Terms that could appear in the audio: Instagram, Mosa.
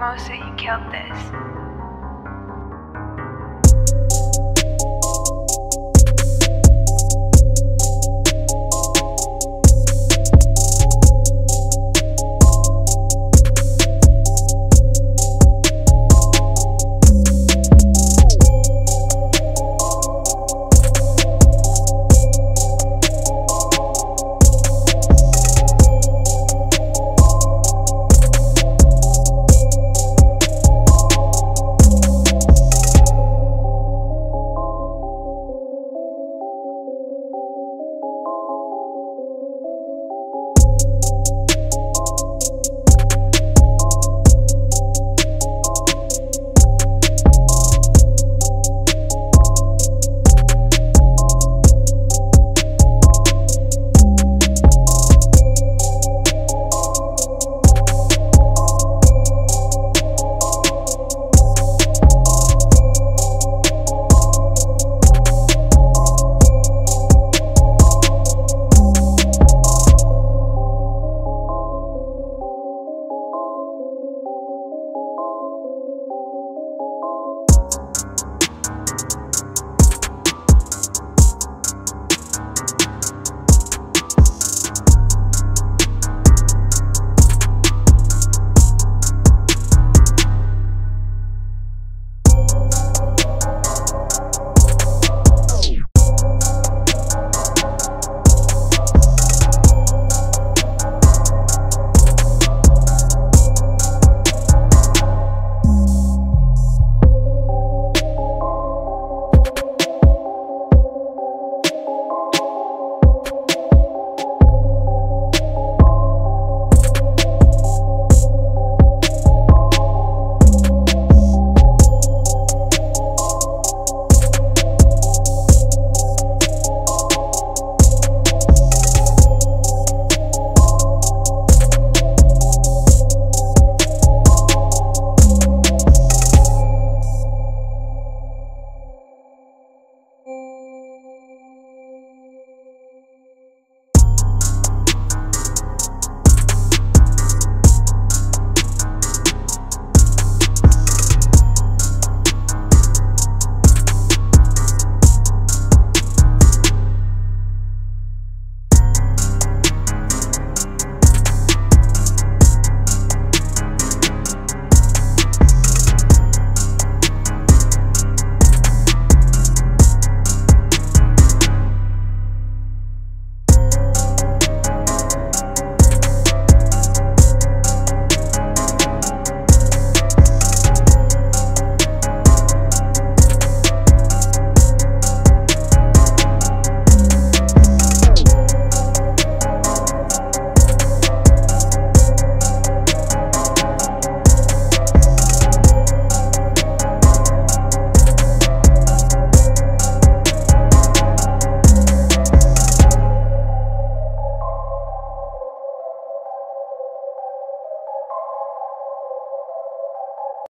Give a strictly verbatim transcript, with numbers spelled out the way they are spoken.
Mosa, you killed this.